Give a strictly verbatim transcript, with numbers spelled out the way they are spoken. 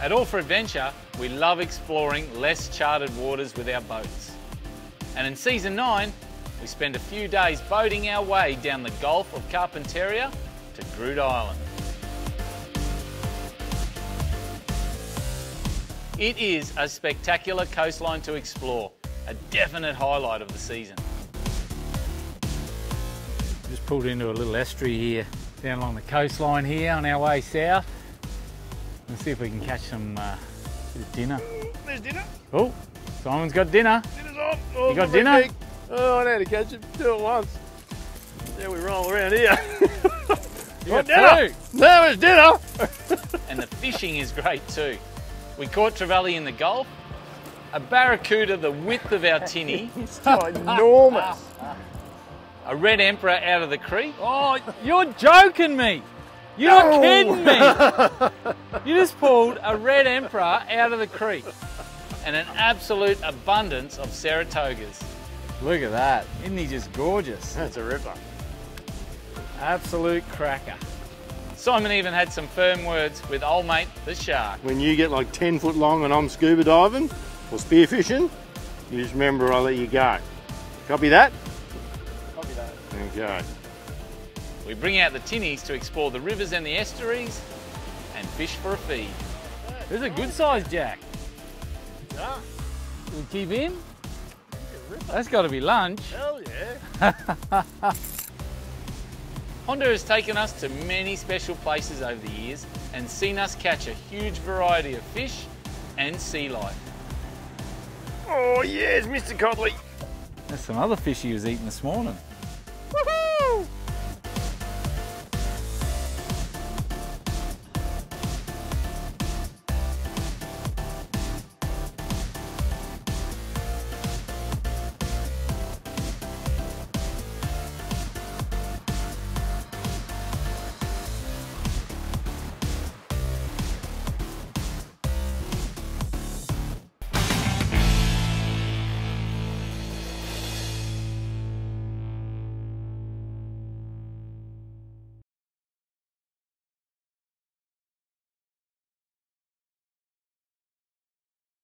At All For Adventure, we love exploring less charted waters with our boats. And in season nine, we spend a few days boating our way down the Gulf of Carpentaria to Groote Eylandt. It is a spectacular coastline to explore, a definite highlight of the season. Just pulled into a little estuary here, down along the coastline here on our way south. Let's see if we can catch some uh, bit of dinner. There's dinner. Oh, Simon's got dinner. Dinner's on. Oh, you got dinner? Big. Oh, I know how to catch it, do it once. There we roll around here. You got dinner? No, it's dinner. And the fishing is great too. We caught Trevally in the Gulf, a barracuda the width of our tinny. It's enormous. A Red Emperor out of the creek. Oh, you're joking me. You're no. kidding me. You just pulled a Red Emperor out of the creek. And an absolute abundance of Saratogas. Look at that. Isn't he just gorgeous? That's a ripper. Absolute cracker. Simon even had some firm words with old mate, the shark. When you get like ten foot long and I'm scuba diving or spearfishing, you just remember I'll let you go. Copy that? Copy that. There you go. We bring out the tinnies to explore the rivers and the estuaries and fish for a feed. There's a good sized jack. Yeah. We keep in? That's got to be lunch. Hell yeah. Honda has taken us to many special places over the years and seen us catch a huge variety of fish and sea life. Oh yes, Mister Codley. There's some other fish he was eating this morning. Woohoo!